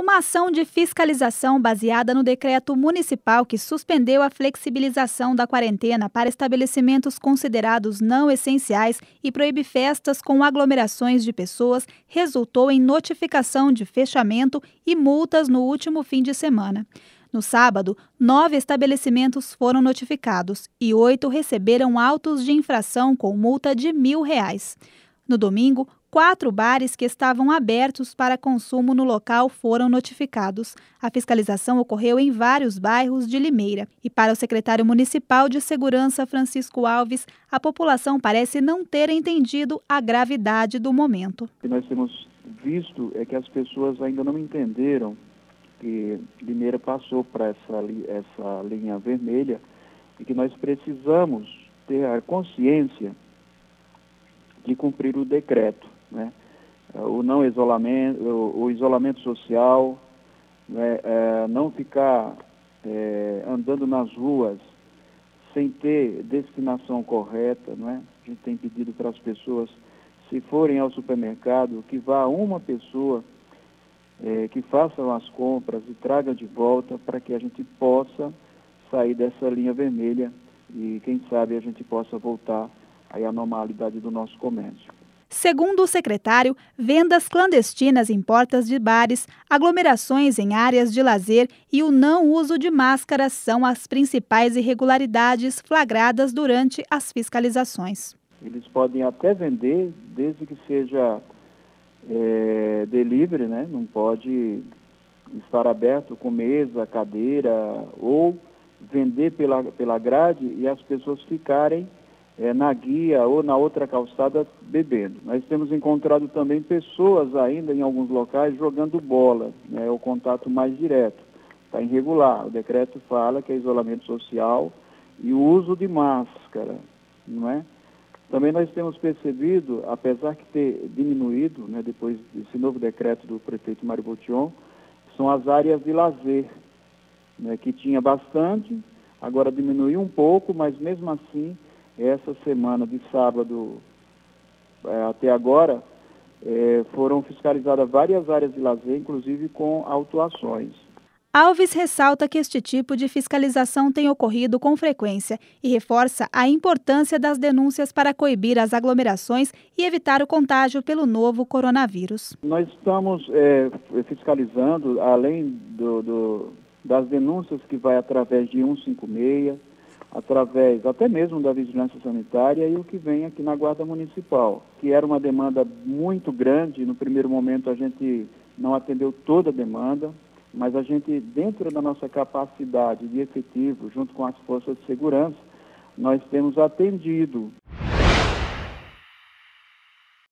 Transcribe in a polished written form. uma ação de fiscalização baseada no decreto municipal que suspendeu a flexibilização da quarentena para estabelecimentos considerados não essenciais e proíbe festas com aglomerações de pessoas resultou em notificação de fechamento e multas no último fim de semana. No sábado, 9 estabelecimentos foram notificados e 8 receberam autos de infração com multa de R$ 1.000. No domingo, 4 bares que estavam abertos para consumo no local foram notificados. A fiscalização ocorreu em vários bairros de Limeira. E para o secretário municipal de Segurança, Francisco Alves, a população parece não ter entendido a gravidade do momento. O que nós temos visto é que as pessoas ainda não entenderam que Limeira passou para essa linha vermelha e que nós precisamos ter a consciência de cumprir o decreto, né? O não isolamento, o isolamento social, né? Não ficar andando nas ruas sem ter destinação correta, né? A gente tem pedido para as pessoas, se forem ao supermercado, que vá uma pessoa, que façam as compras e traga de volta para que a gente possa sair dessa linha vermelha e, quem sabe, a gente possa voltar aí à normalidade do nosso comércio. Segundo o secretário, vendas clandestinas em portas de bares, aglomerações em áreas de lazer e o não uso de máscaras são as principais irregularidades flagradas durante as fiscalizações. Eles podem até vender, desde que seja delivery, né? Não pode estar aberto com mesa, cadeira, ou vender pela grade e as pessoas ficarem na guia ou na outra calçada bebendo. Nós temos encontrado também pessoas ainda em alguns locais jogando bola, né? É o contato mais direto, está irregular. O decreto fala que é isolamento social e o uso de máscara, não é? Também nós temos percebido, apesar de ter diminuído, né, depois desse novo decreto do prefeito Mário Botion, são as áreas de lazer, né, que tinha bastante, agora diminuiu um pouco, mas mesmo assim, essa semana de sábado até agora, foram fiscalizadas várias áreas de lazer, inclusive com autuações. Alves ressalta que este tipo de fiscalização tem ocorrido com frequência e reforça a importância das denúncias para coibir as aglomerações e evitar o contágio pelo novo coronavírus. Nós estamos fiscalizando, além das denúncias que vai através de 156, através até mesmo da vigilância sanitária e o que vem aqui na Guarda Municipal, que era uma demanda muito grande. No primeiro momento a gente não atendeu toda a demanda, mas a gente, dentro da nossa capacidade de efetivo, junto com as forças de segurança, nós temos atendido